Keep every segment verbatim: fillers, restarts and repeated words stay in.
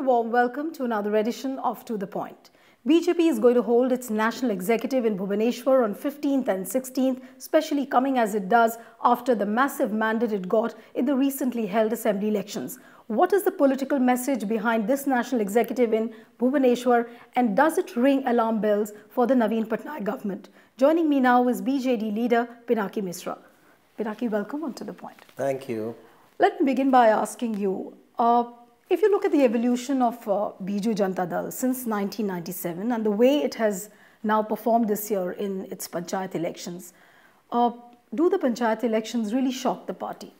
and a warm welcome to another edition of To The Point. B J P is going to hold its national executive in Bhubaneswar on fifteenth and sixteenth, especially coming as it does after the massive mandate it got in the recently held assembly elections. What is the political message behind this national executive in Bhubaneswar, and does it ring alarm bells for the Naveen Patnaik government? Joining me now is B J D leader Pinaki Misra. Pinaki, welcome on To The Point. Thank you. Let me begin by asking you, uh, if you look at the evolution of uh, Biju Janata Dal since nineteen ninety-seven and the way it has now performed this year in its panchayat elections, uh, do the panchayat elections really shock the party?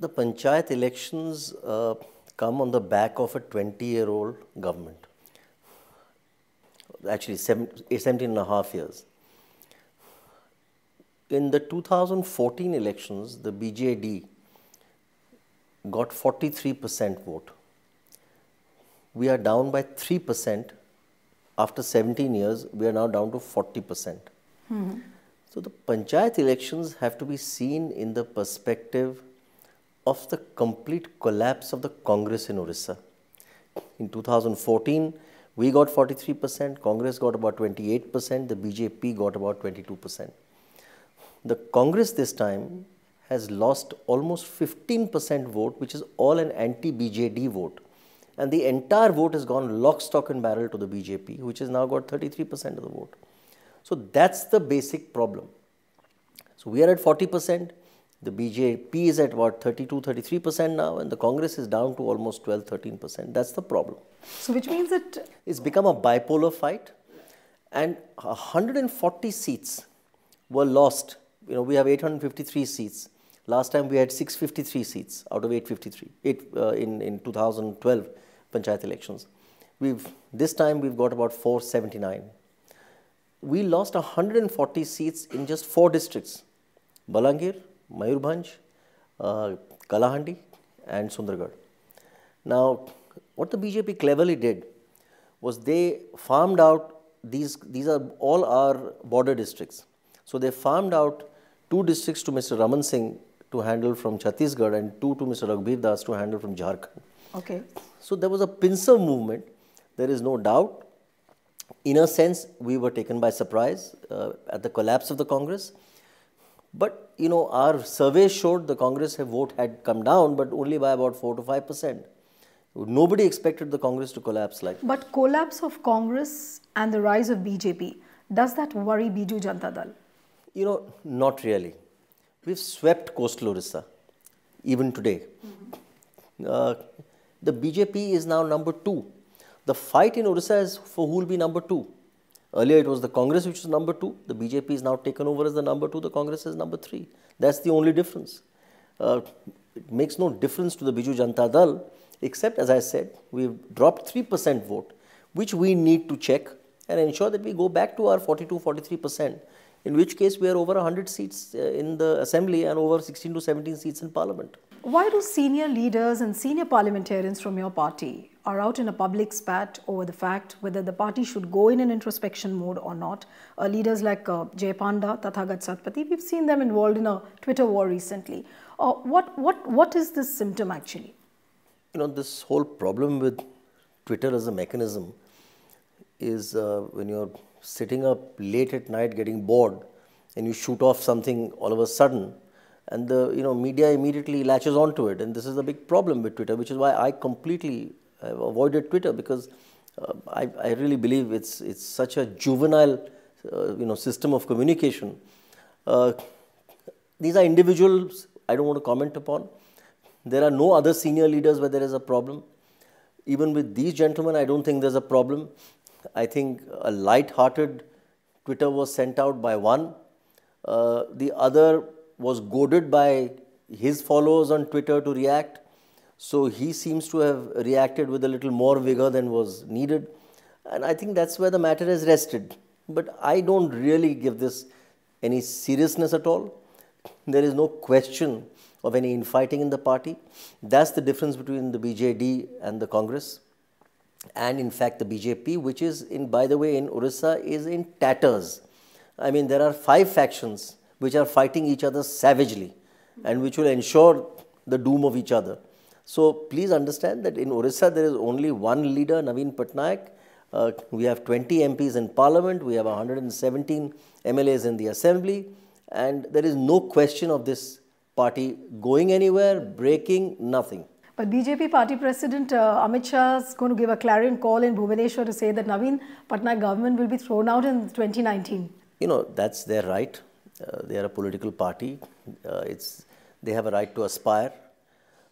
The panchayat elections uh, come on the back of a twenty-year-old government, actually seventeen and a half years. In the two thousand fourteen elections, the B J D got forty-three percent vote. We are down by three percent. After seventeen years, we are now down to forty percent. Mm-hmm. So the panchayat elections have to be seen in the perspective of the complete collapse of the Congress in Odisha. In two thousand fourteen, we got forty-three percent, Congress got about twenty-eight percent, the B J P got about twenty-two percent. The Congress this time has lost almost fifteen percent vote, which is all an anti-B J D vote. And the entire vote has gone lock, stock and barrel to the B J P, which has now got thirty-three percent of the vote. So that's the basic problem. So we are at forty percent, the B J P is at about thirty-two, thirty-three percent now, and the Congress is down to almost twelve, thirteen percent. That's the problem. So which means that it's become a bipolar fight, and one hundred forty seats were lost. You know, we have eight hundred fifty-three seats. Last time we had six hundred fifty-three seats out of eight hundred fifty-three eight, uh, in, in two thousand twelve panchayat elections. We've, this time we've got about four hundred seventy-nine. We lost one hundred forty seats in just four districts: Balangir, Mayurbhanj, uh, Kalahandi and Sundargarh. Now, what the B J P cleverly did was they farmed out, these, these are all our border districts. So they farmed out two districts to Mister Raman Singh to handle from Chhattisgarh and two to Mister Raghubar Das to handle from Jharkhand. Okay. So there was a pincer movement. There is no doubt. In a sense, we were taken by surprise uh, at the collapse of the Congress. But, you know, our survey showed the Congress vote had come down, but only by about four to five percent. Nobody expected the Congress to collapse like that. But collapse of Congress and the rise of B J P, does that worry Biju Janata Dal? You know, not really. We've swept coastal Odisha, even today. Mm-hmm. uh, the B J P is now number two. The fight in Odisha is for who will be number two. Earlier it was the Congress which was number two. The B J P is now taken over as the number two. The Congress is number three. That's the only difference. Uh, it makes no difference to the Biju Janata Dal, except, as I said, we've dropped three percent vote, which we need to check and ensure that we go back to our forty-two, forty-three percent. In which case we are over one hundred seats in the assembly and over sixteen to seventeen seats in parliament. Why do senior leaders and senior parliamentarians from your party are out in a public spat over the fact whether the party should go in an introspection mode or not? Uh, leaders like uh, Jay Panda, Tathagat Satpathy, we've seen them involved in a Twitter war recently. Uh, what, what, what is this symptom actually? You know, this whole problem with Twitter as a mechanism is uh, when you're sitting up late at night getting bored and you shoot off something all of a sudden, and the you know media immediately latches onto it, and this is a big problem with Twitter, which is why I completely avoided Twitter, because uh, I, I really believe it's it's such a juvenile uh, you know system of communication. Uh, these are individuals I don't want to comment upon. There are no other senior leaders where there is a problem. Even with these gentlemen, I don't think there's a problem. I think a light-hearted Twitter was sent out by one. Uh, the other was goaded by his followers on Twitter to react. So he seems to have reacted with a little more vigor than was needed. And I think that's where the matter has rested. But I don't really give this any seriousness at all. There is no question of any infighting in the party. That's the difference between the B J D and the Congress. And in fact, the B J P, which is, in, by the way, in Odisha, is in tatters. I mean, there are five factions which are fighting each other savagely and which will ensure the doom of each other. So please understand that in Orissa there is only one leader, Naveen Patnaik. Uh, we have twenty M Ps in Parliament, we have one hundred seventeen M L As in the Assembly, and there is no question of this party going anywhere, breaking, nothing. But B J P party president uh, Amit Shah is going to give a clarion call in Bhubaneswar to say that Naveen Patnaik government will be thrown out in twenty nineteen. You know, that's their right. Uh, they are a political party. Uh, it's, they have a right to aspire.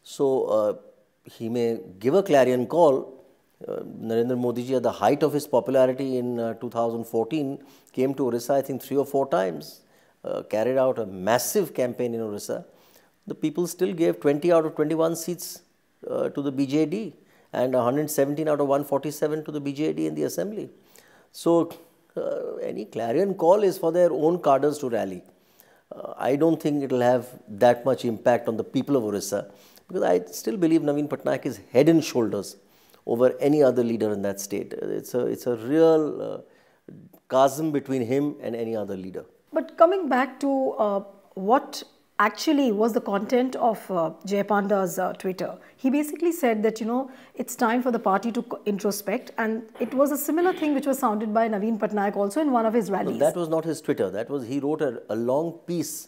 So, uh, he may give a clarion call. Uh, Narendra Modi ji, at the height of his popularity in uh, two thousand fourteen, came to Orissa, I think, three or four times, uh, carried out a massive campaign in Orissa. The people still gave twenty out of twenty-one seats uh, to the B J D and one hundred seventeen out of one hundred forty-seven to the B J D in the Assembly. So, uh, any clarion call is for their own cadres to rally. Uh, I don't think it will have that much impact on the people of Orissa, because I still believe Naveen Patnaik is head and shoulders over any other leader in that state. It's a, it's a real uh, chasm between him and any other leader. But coming back to uh, what actually was the content of uh, Jay Panda's uh, Twitter, he basically said that, you know, it's time for the party to introspect, and it was a similar thing which was sounded by Naveen Patnaik also in one of his rallies. No, that was not his Twitter. That was, he wrote a, a long piece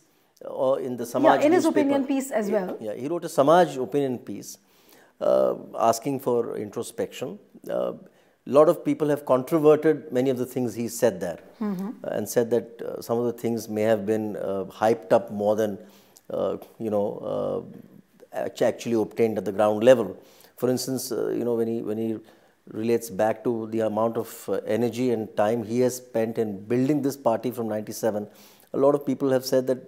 uh, in the Samaj Yeah, in his newspaper. opinion piece as yeah, well. Yeah, he wrote a Samaj opinion piece. Uh, asking for introspection. A uh, lot of people have controverted many of the things he said there, mm-hmm. and said that uh, some of the things may have been uh, hyped up more than, uh, you know, uh, actually obtained at the ground level. For instance, uh, you know, when he, when he relates back to the amount of uh, energy and time he has spent in building this party from ninety-seven, a lot of people have said that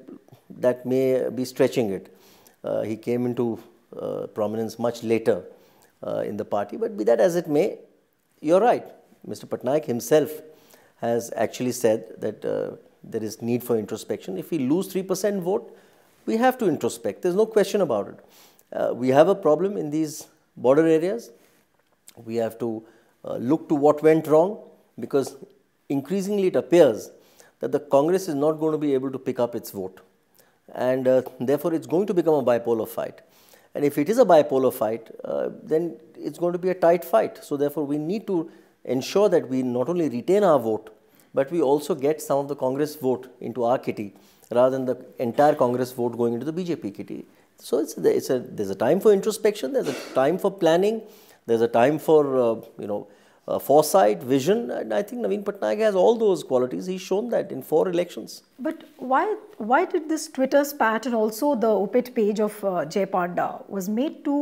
that may be stretching it. Uh, he came into Uh, prominence much later uh, in the party, but be that as it may, you're right. Mister Patnaik himself has actually said that uh, there is need for introspection. If we lose three percent vote, we have to introspect. There's no question about it. Uh, we have a problem in these border areas. We have to uh, look to what went wrong, because increasingly it appears that the Congress is not going to be able to pick up its vote, and uh, therefore it's going to become a bipolar fight. And if it is a bipolar fight, uh, then it's going to be a tight fight. So therefore, we need to ensure that we not only retain our vote, but we also get some of the Congress vote into our kitty, rather than the entire Congress vote going into the B J P kitty. So it's, it's a, there's a time for introspection, there's a time for planning, there's a time for uh, you know uh, foresight, vision, and I think Naveen Patnaik has all those qualities. He's shown that in four elections. But why, why did this Twitter spat, and also the op-ed page of uh, Jay Panda was made to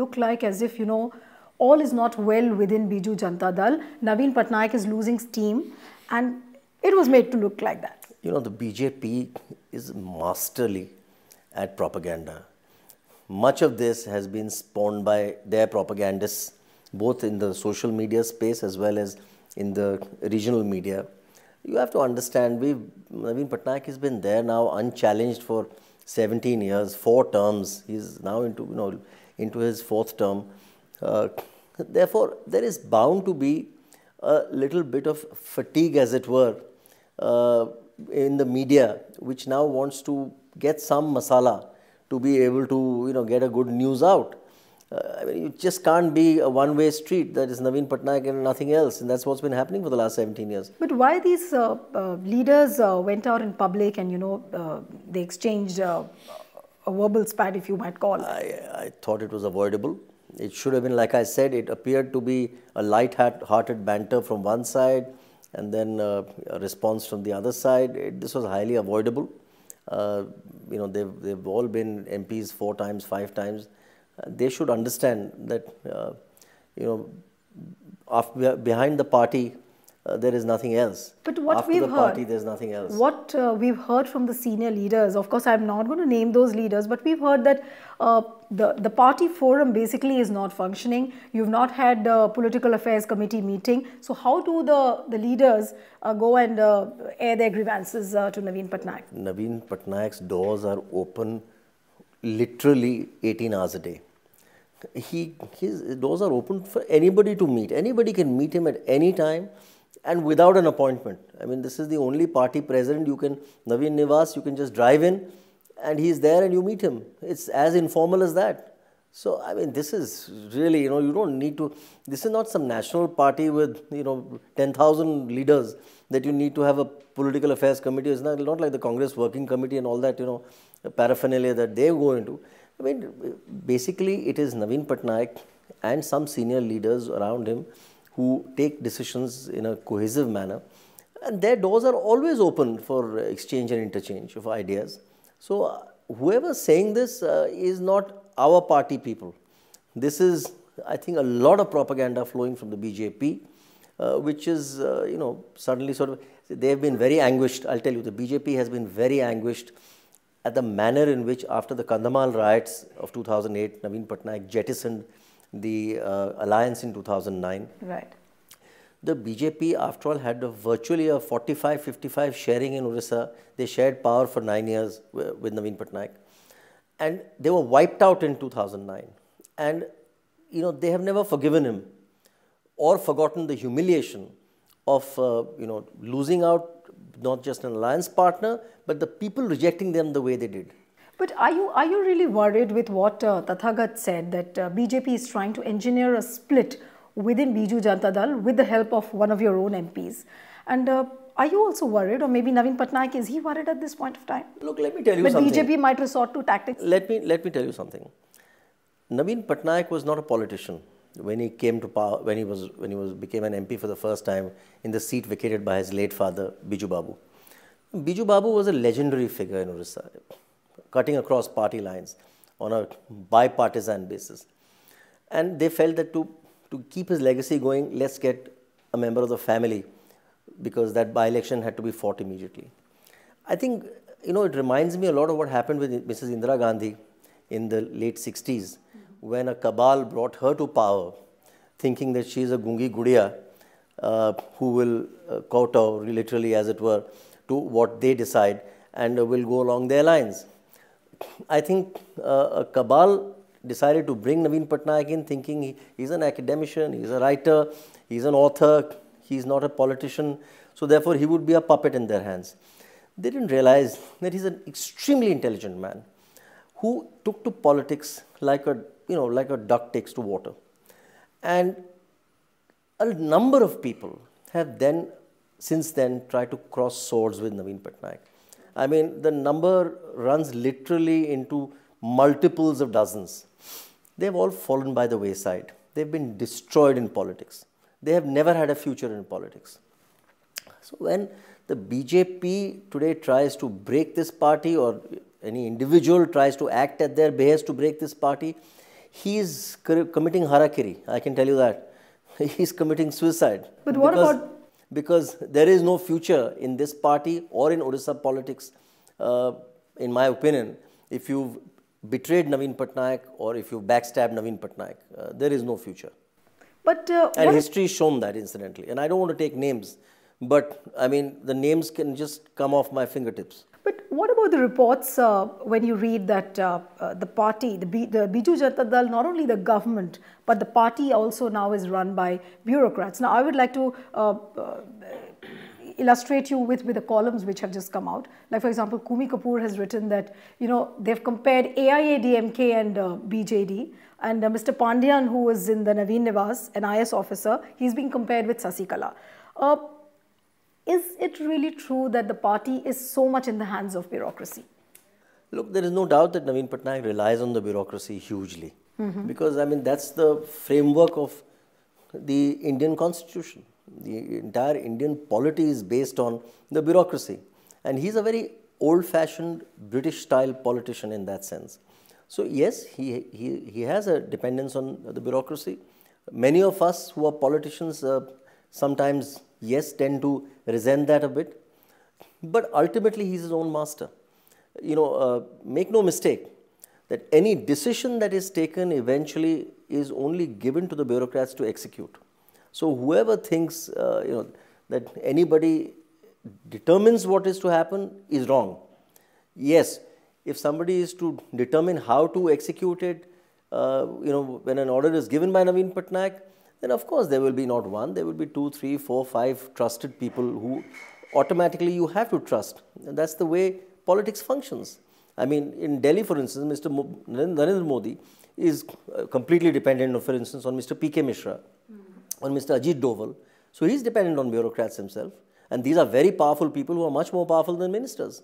look like as if, you know, all is not well within Biju Janata Dal, Naveen Patnaik is losing steam, and it was made to look like that? You know, the B J P is masterly at propaganda. Much of this has been spawned by their propagandists, both in the social media space as well as in the regional media. You have to understand, we've, Naveen Patnaik has been there now unchallenged for seventeen years, four terms. He's now into, you know, into his fourth term. Uh, therefore, there is bound to be a little bit of fatigue, as it were, uh, in the media, which now wants to get some masala to be able to, you know, get a good news out. Uh, I mean, you just can't be a one-way street that is Naveen Patnaik and nothing else, and that's what's been happening for the last seventeen years. But why these uh, uh, leaders uh, went out in public and, you know, uh, they exchanged uh, a verbal spat, if you might call it? I, I thought it was avoidable. It should have been, like I said, it appeared to be a light-hearted banter from one side and then uh, a response from the other side. It, this was highly avoidable. Uh, you know, they've, they've all been M Ps four times, five times. They should understand that, uh, you know, after, behind the party, uh, there is nothing else. But what after we've the party, heard, there's nothing else. What uh, we've heard from the senior leaders, of course, I'm not going to name those leaders, but we've heard that uh, the, the party forum basically is not functioning. You've not had a political affairs committee meeting. So how do the, the leaders uh, go and uh, air their grievances uh, to Naveen Patnaik? Naveen Patnaik's doors are open literally eighteen hours a day. He, his doors are open for anybody to meet. Anybody can meet him at any time and without an appointment. I mean, this is the only party president you can, Naveen Nivas, you can just drive in and he's there and you meet him. It's as informal as that. So, I mean, this is really, you know, you don't need to, this is not some national party with, you know, ten thousand leaders that you need to have a political affairs committee. It's not, not like the Congress working committee and all that, you know, paraphernalia that they go into. I mean, basically, it is Naveen Patnaik and some senior leaders around him who take decisions in a cohesive manner. And their doors are always open for exchange and interchange of ideas. So, uh, whoever is saying this uh, is not our party people. This is, I think, a lot of propaganda flowing from the B J P, uh, which is, uh, you know, suddenly sort of, they have been very anguished. I'll tell you, the B J P has been very anguished at the manner in which, after the Kandamal riots of two thousand eight, Naveen Patnaik jettisoned the uh, alliance in two thousand nine. Right. The B J P, after all, had a virtually a forty-five fifty-five sharing in Odisha. They shared power for nine years with Naveen Patnaik. And they were wiped out in two thousand nine. And, you know, they have never forgiven him or forgotten the humiliation of, uh, you know, losing out not just an alliance partner, but the people rejecting them the way they did. But are you, are you really worried with what uh, Tathagat said, that uh, B J P is trying to engineer a split within Biju Janata Dal with the help of one of your own M Ps? And uh, are you also worried, or maybe Naveen Patnaik, is he worried at this point of time? Look, let me tell you but something. But B J P might resort to tactics. Let me, let me tell you something. Naveen Patnaik was not a politician when he came to power, when he was, when he was, became an M P for the first time in the seat vacated by his late father, Biju Babu. Biju Babu was a legendary figure in Odisha, cutting across party lines on a bipartisan basis. And they felt that to To keep his legacy going, let's get a member of the family, because that by-election had to be fought immediately. I think, you know, it reminds me a lot of what happened with Missus Indira Gandhi in the late sixties, when a cabal brought her to power, thinking that she is a Gungi Gudiya uh, who will uh, kowtow, literally as it were, to what they decide and uh, will go along their lines. I think uh, a cabal decided to bring Naveen Patnaik in, thinking he, he's an academician, he's a writer, he's an author, he's not a politician, so therefore he would be a puppet in their hands. They didn't realize that he's an extremely intelligent man who took to politics like a, you know, like a duck takes to water. And a number of people have then, since then, tried to cross swords with Naveen Patnaik. I mean, the number runs literally into multiples of dozens. They've all fallen by the wayside. They've been destroyed in politics. They have never had a future in politics. So when the B J P today tries to break this party, or any individual tries to act at their behest to break this party, he is committing harakiri. I can tell you that. He's committing suicide. But what because, about... Because there is no future in this party or in Odisha politics, uh, in my opinion, if you've betrayed Naveen Patnaik or if you backstabbed Naveen Patnaik. Uh, there is no future. But, uh, and history has shown that, incidentally. And I don't want to take names, but I mean, the names can just come off my fingertips. But what about the reports uh, when you read that uh, uh, the party, the, B the Biju Janata Dal, not only the government, but the party also now is run by bureaucrats. Now, I would like to uh, uh, illustrate you with, with the columns which have just come out. Like, for example, Kumi Kapoor has written that, you know, they've compared A I A D M K and uh, B J D. And uh, Mister Pandian, who was in the Naveen Nivas, an I A S officer, he's being compared with Sasikala. Uh, is it really true that the party is so much in the hands of bureaucracy? Look, there is no doubt that Naveen Patnaik relies on the bureaucracy hugely. Mm-hmm. Because, I mean, that's the framework of the Indian Constitution. The entire Indian polity is based on the bureaucracy. And he's a very old-fashioned British-style politician in that sense. So yes, he, he, he has a dependence on the bureaucracy. Many of us who are politicians uh, sometimes, yes, tend to resent that a bit. But ultimately, he's his own master. You know, uh, make no mistake that any decision that is taken eventually is only given to the bureaucrats to execute. So whoever thinks, uh, you know, that anybody determines what is to happen is wrong. Yes, if somebody is to determine how to execute it, uh, you know, when an order is given by Naveen Patnaik, then of course there will be not one, there will be two, three, four, five trusted people who automatically you have to trust. And that's the way politics functions. I mean, in Delhi, for instance, Mister Mo- Narendra Modi is uh, completely dependent, on, for instance, on Mister P K Mishra, mm-hmm. on Mister Ajit Doval. So he's dependent on bureaucrats himself. And these are very powerful people who are much more powerful than ministers.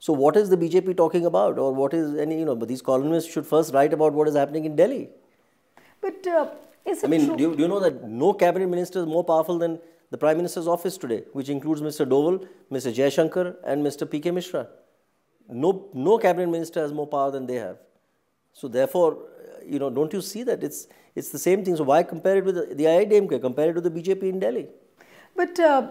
So what is the B J P talking about? Or what is any, you know, but these columnists should first write about what is happening in Delhi. But uh, is it I mean, true? Do, you, do you know that no cabinet minister is more powerful than the Prime Minister's office today, which includes Mister Doval, Mister Jaishankar and Mister P K Mishra? No, no cabinet minister has more power than they have. So therefore, you know, don't you see that it's, it's the same thing. So why compare it with the, the A I A D M K, compare it to the B J P in Delhi? But uh,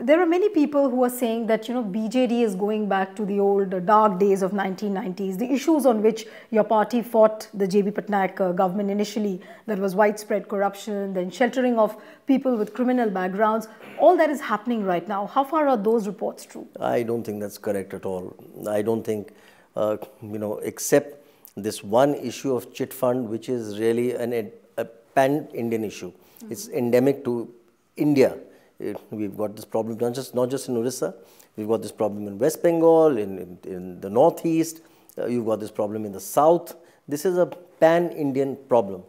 there are many people who are saying that, you know, B J D is going back to the old uh, dark days of nineteen nineties. The issues on which your party fought the J B Patnaik uh, government initially, that was widespread corruption, then sheltering of people with criminal backgrounds. All that is happening right now. How far are those reports true? I don't think that's correct at all. I don't think, uh, you know, except this one issue of chit fund, which is really an, a pan-Indian issue. Mm-hmm. It's endemic to India. It, we've got this problem not just, not just in Odisha, we've got this problem in West Bengal, in, in, in the northeast, uh, you've got this problem in the south. This is a pan-Indian problem,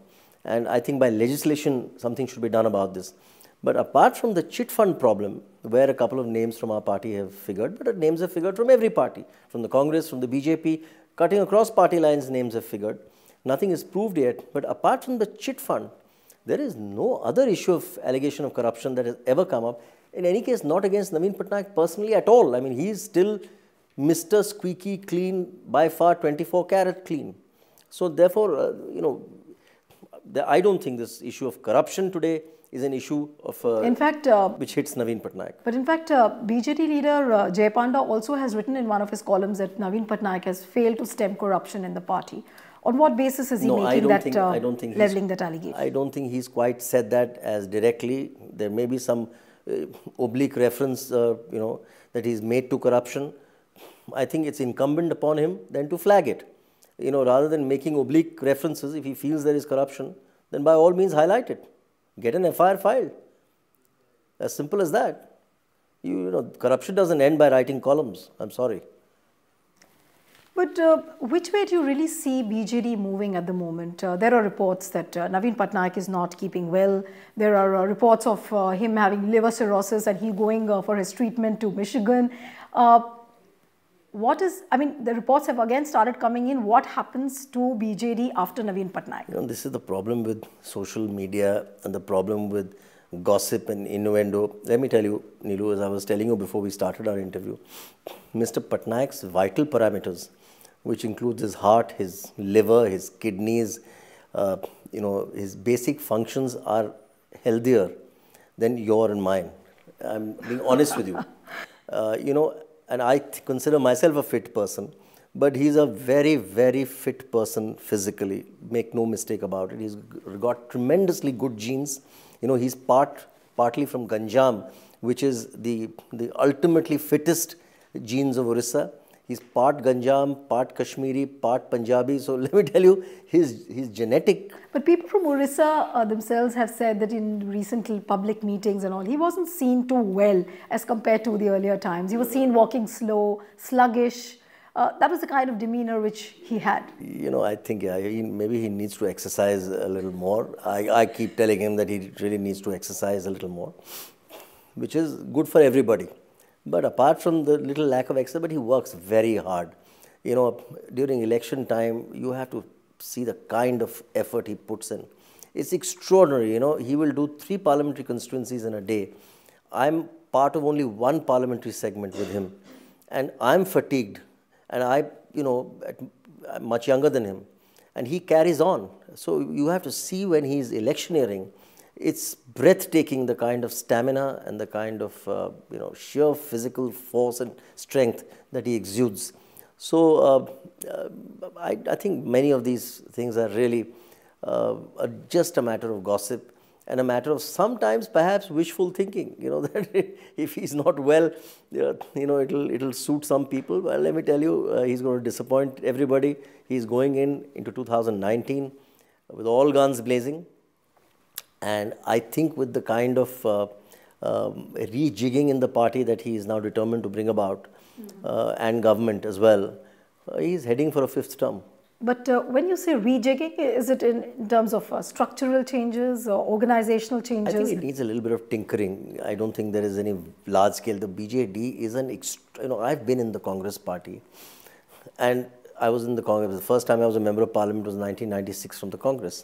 and I think by legislation something should be done about this. But apart from the chit fund problem, where a couple of names from our party have figured, but names have figured from every party, from the Congress, from the B J P, cutting across party lines, names have figured. Nothing is proved yet, but apart from the chit fund, there is no other issue of allegation of corruption that has ever come up. In any case, not against Naveen Patnaik personally at all. I mean, he is still Mister Squeaky Clean, by far twenty-four karat clean. So therefore, uh, you know, the, I don't think this issue of corruption today is an issue of uh, in fact, uh, which hits Naveen Patnaik. But in fact, uh, B J P leader uh, Jay Panda also has written in one of his columns that Naveen Patnaik has failed to stem corruption in the party. On what basis is he no, making that, think, uh, I don't think leveling that allegation? I don't think he's quite said that as directly. There may be some uh, oblique reference, uh, you know, that he's made to corruption. I think it's incumbent upon him then to flag it. You know, rather than making oblique references, if he feels there is corruption, then by all means highlight it. Get an F I R filed. As simple as that. You, you know, corruption doesn't end by writing columns. I'm sorry. But uh, which way do you really see B J D moving at the moment? Uh, there are reports that uh, Naveen Patnaik is not keeping well. There are uh, reports of uh, him having liver cirrhosis and he going uh, for his treatment to Michigan. Uh, what is, I mean, the reports have again started coming in. What happens to B J D after Naveen Patnaik? You know, this is the problem with social media and the problem with gossip and innuendo. Let me tell you, Neelu, as I was telling you before we started our interview, Mister Patnaik's vital parameters, which includes his heart, his liver, his kidneys, uh, you know, his basic functions are healthier than your and mine. I'm being honest with you. Uh, you know, and I consider myself a fit person, but he's a very, very fit person physically. Make no mistake about it. He's got tremendously good genes. You know, he's part, partly from Ganjam, which is the, the ultimately fittest genes of Orissa. He's part Ganjam, part Kashmiri, part Punjabi. So let me tell you, his, his genetic... But people from Orissa uh, themselves have said that in recent public meetings and all, he wasn't seen too well as compared to the earlier times. He was seen walking slow, sluggish. Uh, that was the kind of demeanor which he had. You know, I think yeah, he, maybe he needs to exercise a little more. I, I keep telling him that he really needs to exercise a little more, which is good for everybody. But apart from the little lack of exercise, but he works very hard. You know, during election time, you have to see the kind of effort he puts in. It's extraordinary, you know. He will do three parliamentary constituencies in a day. I'm part of only one parliamentary segment with him. And I'm fatigued. And I, you know, I'm much younger than him. And he carries on. So you have to see when he's electioneering. It's breathtaking, the kind of stamina and the kind of, uh, you know, sheer physical force and strength that he exudes. So, uh, uh, I, I think many of these things are really uh, are just a matter of gossip and a matter of sometimes perhaps wishful thinking, you know, that if he's not well, you know, it'll, it'll suit some people. Well, let me tell you, uh, he's going to disappoint everybody. He's going in into two thousand nineteen with all guns blazing. And I think with the kind of uh, um, rejigging in the party that he is now determined to bring about, mm-hmm. uh, and government as well, uh, he is heading for a fifth term. But uh, when you say rejigging, is it in terms of uh, structural changes or organizational changes? I think it needs a little bit of tinkering. I don't think there is any large scale. The B J D is an, you know, I've been in the Congress party and I was in the Congress. The first time I was a member of parliament was nineteen ninety-six from the Congress.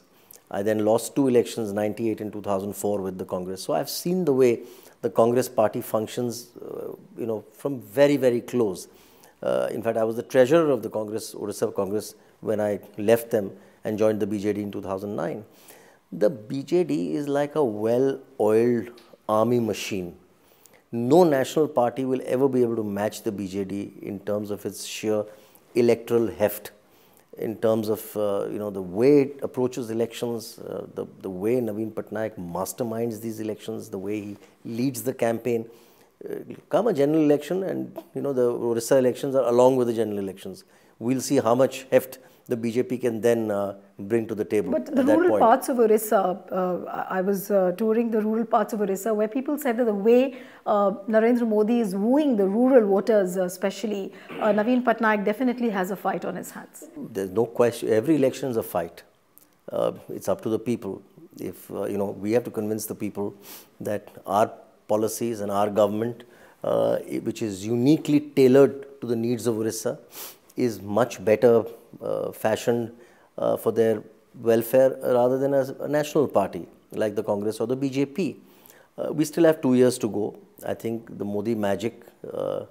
I then lost two elections, ninety-eight and two thousand four with the Congress. So I've seen the way the Congress party functions, uh, you know, from very, very close. Uh, in fact, I was the treasurer of the Congress, Odisha Congress, when I left them and joined the B J D in two thousand nine. The B J D is like a well-oiled army machine. No national party will ever be able to match the B J D in terms of its sheer electoral heft, in terms of uh, you know, the way it approaches elections, uh, the, the way Naveen Patnaik masterminds these elections, the way he leads the campaign. Uh, come a general election, and you know, the Odisha elections are along with the general elections. We'll see how much heft the B J P can then uh, bring to the table. But the rural parts of Odisha, uh, I was uh, touring the rural parts of Odisha, where people said that the way uh, Narendra Modi is wooing the rural voters, uh, especially, uh, Naveen Patnaik definitely has a fight on his hands. There's no question. Every election is a fight. Uh, it's up to the people. If uh, you know, we have to convince the people that our policies and our government, uh, which is uniquely tailored to the needs of Odisha, is much better uh, fashioned uh, for their welfare rather than a, a national party like the Congress or the B J P. Uh, we still have two years to go. I think the Modi magic uh,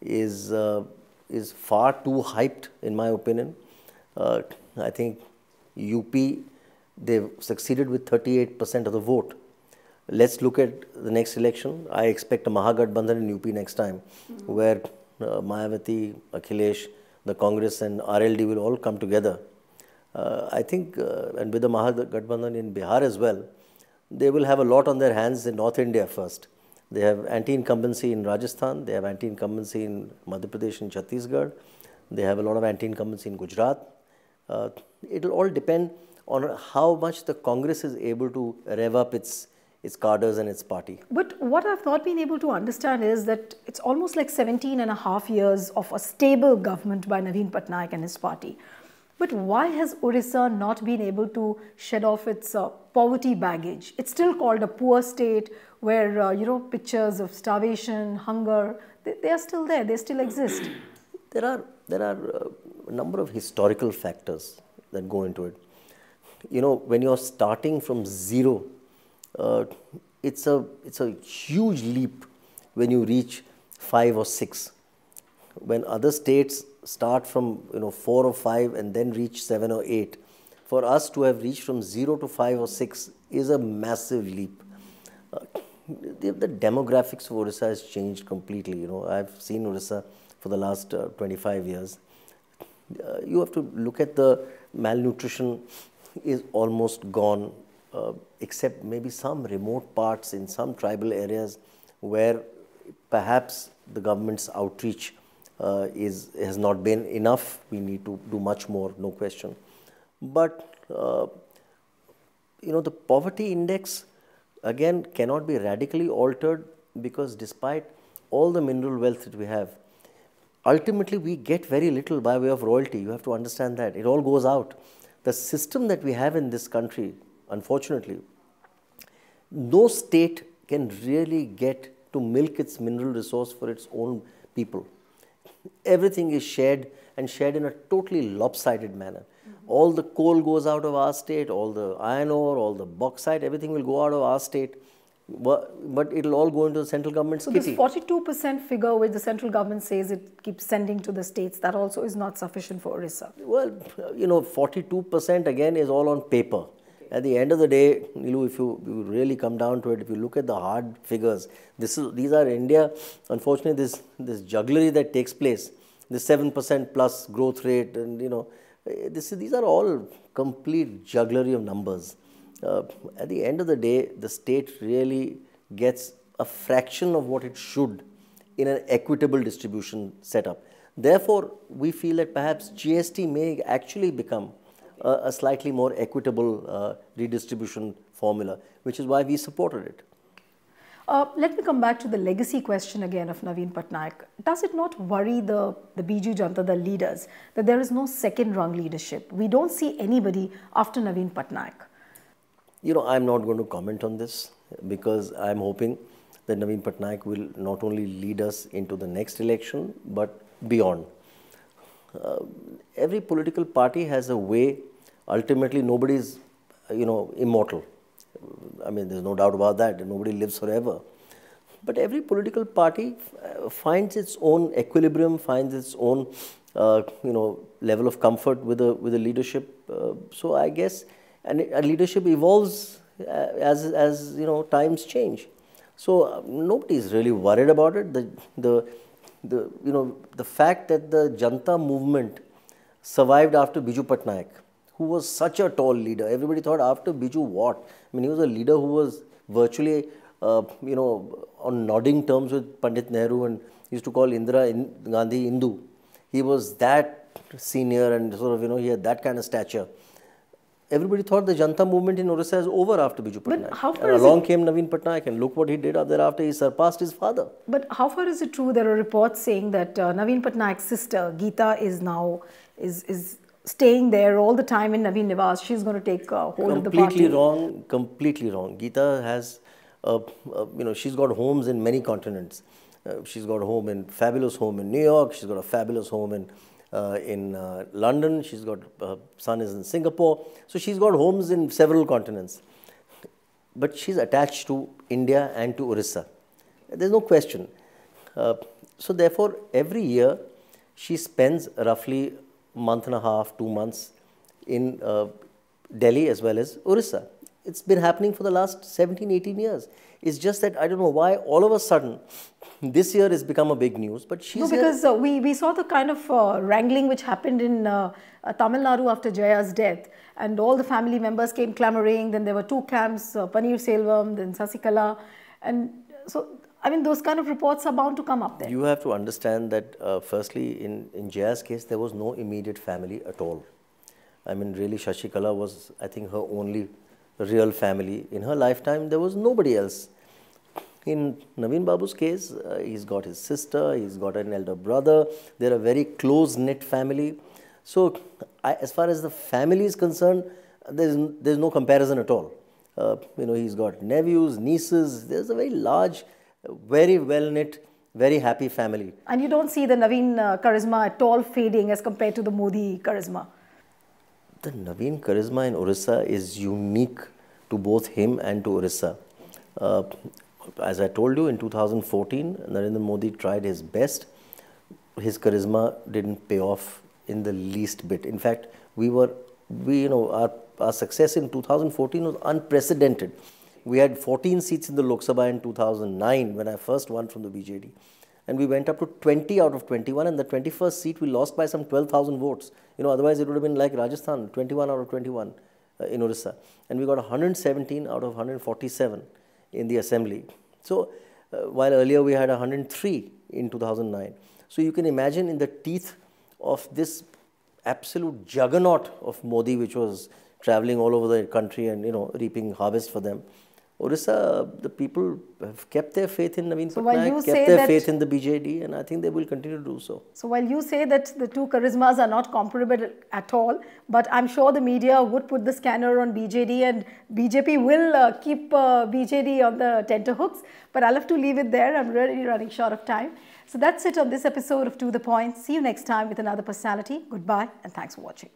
is, uh, is far too hyped, in my opinion. Uh, I think U P, they've succeeded with thirty-eight percent of the vote. Let's look at the next election. I expect a Mahagathbandhan in U P next time, mm-hmm. where uh, Mayawati, Akhilesh, the Congress and R L D will all come together. Uh, I think, uh, and with the Mahagathbandhan in Bihar as well, they will have a lot on their hands in North India first. They have anti-incumbency in Rajasthan, they have anti-incumbency in Madhya Pradesh and Chhattisgarh, they have a lot of anti-incumbency in Gujarat. Uh, it will all depend on how much the Congress is able to rev up its its cadres and its party. But what I've not been able to understand is that it's almost like seventeen and a half years of a stable government by Naveen Patnaik and his party. But why has Odisha not been able to shed off its uh, poverty baggage? It's still called a poor state where, uh, you know, pictures of starvation, hunger, they, they are still there, they still exist. There are, there are a number of historical factors that go into it. You know, when you're starting from zero, Uh, it's a it's a huge leap when you reach five or six. When other states start from, you know, four or five and then reach seven or eight, for us to have reached from zero to five or six is a massive leap. Uh, the, the demographics of Odisha has changed completely. You know, I've seen Odisha for the last uh, twenty-five years. Uh, you have to look at the malnutrition is almost gone. Uh, except maybe some remote parts in some tribal areas where perhaps the government's outreach uh, is, has not been enough. We need to do much more, no question. But, uh, you know, the poverty index, again, cannot be radically altered because despite all the mineral wealth that we have, ultimately we get very little by way of royalty. You have to understand that. It all goes out. The system that we have in this country, unfortunately, no state can really get to milk its mineral resource for its own people. Everything is shared and shared in a totally lopsided manner. Mm-hmm. All the coal goes out of our state, all the iron ore, all the bauxite, everything will go out of our state. But it will all go into the central government's so kitty. So this forty-two percent figure which the central government says it keeps sending to the states, that also is not sufficient for Odisha. Well, you know, forty-two percent again is all on paper. At the end of the day, Nilu, if you, you really come down to it, if you look at the hard figures, this is, these are India, unfortunately, this, this jugglery that takes place, the seven percent plus growth rate, and you know, this, these are all complete jugglery of numbers. Uh, at the end of the day, the state really gets a fraction of what it should in an equitable distribution setup. Therefore, we feel that perhaps G S T may actually become Uh, a slightly more equitable uh, redistribution formula, which is why we supported it. Uh, let me come back to the legacy question again of Naveen Patnaik. Does it not worry the, the Biju Janata Dal leaders that there is no second rung leadership? We don't see anybody after Naveen Patnaik. You know, I'm not going to comment on this because I'm hoping that Naveen Patnaik will not only lead us into the next election but beyond. Uh, every political party has a way. Ultimately, nobody is, you know, immortal. I mean, there's no doubt about that. Nobody lives forever. But every political party uh, finds its own equilibrium, finds its own, uh, you know, level of comfort with a with a leadership. Uh, so I guess, and a leadership evolves as as you know times change. So uh, nobody is really worried about it. The the the you know the fact that the Janta movement survived after Biju Patnaik, who was such a tall leader. Everybody thought after Biju what? I mean, he was a leader who was virtually, uh, you know, on nodding terms with Pandit Nehru and used to call Indira Gandhi Hindu. He was that senior and sort of, you know, he had that kind of stature. Everybody thought the Janta movement in Odisha is over after Biju Patnaik. But how far and along came Naveen Patnaik and look what he did thereafter. He surpassed his father. But how far is it true? There are reports saying that uh, Naveen Patnaik's sister, Gita, is now, is, is, staying there all the time in Naveen Nivas. She's going to take uh, hold of the party. Completely wrong, completely wrong. Gita has, uh, uh, you know, she's got homes in many continents. Uh, she's got a home in, fabulous home in New York. She's got a fabulous home in, uh, in uh, London. She's got, her uh, son is in Singapore. So she's got homes in several continents. But she's attached to India and to Orissa. There's no question. Uh, so therefore, every year, she spends roughly month and a half, two months in uh, Delhi as well as Orissa. It's been happening for the last seventeen, eighteen years. It's just that I don't know why all of a sudden this year has become a big news. But she's no, because uh, we, we saw the kind of uh, wrangling which happened in uh, uh, Tamil Nadu after Jaya's death. And all the family members came clamoring. Then there were two camps, uh, Paneer Selvam, then Sasikala. And so, I mean, those kind of reports are bound to come up there. You have to understand that, uh, firstly, in, in Jaya's case, there was no immediate family at all. I mean, really, Sasikala was, I think, her only real family. In her lifetime, there was nobody else. In Naveen Babu's case, uh, he's got his sister, he's got an elder brother. They're a very close-knit family. So, I, as far as the family is concerned, there's, there's no comparison at all. Uh, you know, he's got nephews, nieces. There's a very large, very well-knit, very happy family. And you don't see the Naveen uh, charisma at all fading as compared to the Modi charisma? The Naveen charisma in Orissa is unique to both him and to Orissa. Uh, as I told you, in two thousand fourteen, Narendra Modi tried his best. His charisma didn't pay off in the least bit. In fact, we were, we, you know, our, our success in two thousand fourteen was unprecedented. We had fourteen seats in the Lok Sabha in two thousand nine when I first won from the B J D. And we went up to twenty out of twenty-one and the twenty-first seat we lost by some twelve thousand votes. You know, otherwise it would have been like Rajasthan, twenty-one out of twenty-one uh, in Orissa. And we got one hundred seventeen out of one hundred forty-seven in the assembly. So, uh, while earlier we had one hundred three in two thousand nine. So, you can imagine in the teeth of this absolute juggernaut of Modi, which was traveling all over the country and, you know, reaping harvest for them. Orissa, the people have kept their faith in Naveen so Patnaik, kept their faith in the B J D, and I think they will continue to do so. So while you say that the two charismas are not comparable at all, but I'm sure the media would put the scanner on B J D and B J P will uh, keep uh, B J D on the tenterhooks, but I'll have to leave it there. I'm really running short of time. So that's it on this episode of To The Point. See you next time with another personality. Goodbye and thanks for watching.